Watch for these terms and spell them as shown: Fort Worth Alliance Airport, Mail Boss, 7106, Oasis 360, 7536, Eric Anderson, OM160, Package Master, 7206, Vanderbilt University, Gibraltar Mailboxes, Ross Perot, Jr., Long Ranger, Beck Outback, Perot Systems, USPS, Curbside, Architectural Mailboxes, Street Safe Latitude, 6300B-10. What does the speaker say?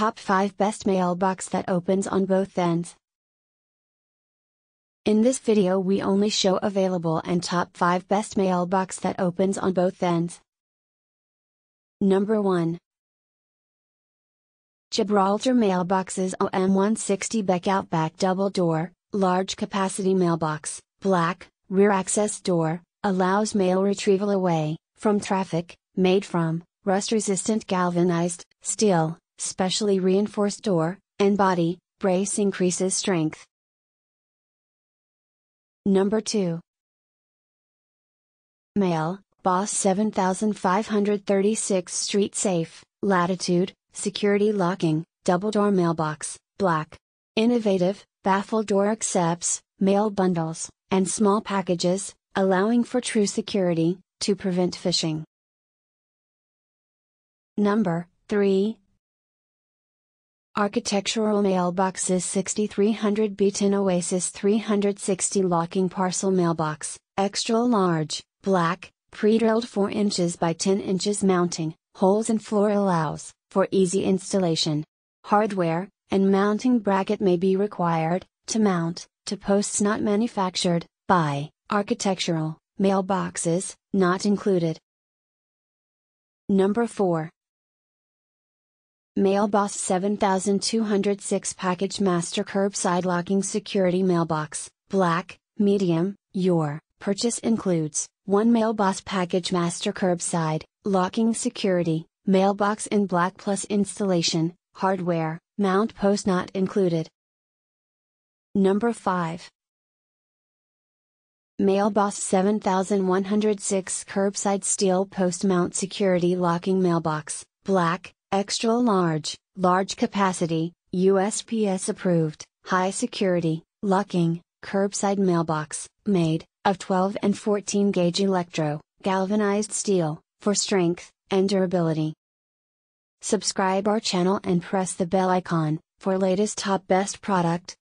Top 5 Best Mailbox That Opens on Both Ends. In this video we only show available and top 5 best mailbox that opens on both ends. Number 1. Gibraltar Mailboxes OM160 Beck Outback Double Door, Large Capacity Mailbox, Black, Rear Access Door, Allows Mail Retrieval Away from Traffic, Made from Rust Resistant Galvanized, Steel, Specially Reinforced Door, and Body, Brace Increases Strength. Number 2. Mail Boss 7536 Street Safe, Latitude, Security Locking, Double Door Mailbox, Black. Innovative, baffle door accepts mail bundles and small packages, allowing for true security to prevent phishing. Number 3. Architectural Mailboxes 6300B-10 Oasis 360 Locking Parcel Mailbox, Extra Large, Black, Pre-drilled 4 inches by 10 inches mounting, holes in floor allows for easy installation. Hardware and mounting bracket may be required to mount to posts not manufactured by Architectural Mailboxes, not included. Number 4. Mail Boss 7206 Package Master Curbside Locking Security Mailbox, Black, Medium. Your purchase includes 1 Mail Boss Package Master Curbside Locking Security Mailbox in Black plus installation, hardware, mount post not included. Number 5. Mail Boss 7106 Curbside Steel Post Mount Security Locking Mailbox, Black, Extra Large, Large Capacity, USPS Approved, High Security, Locking, Curbside Mailbox, made of 12 and 14 gauge electro, galvanized steel, for strength and durability. Subscribe our channel and press the bell icon for latest top best product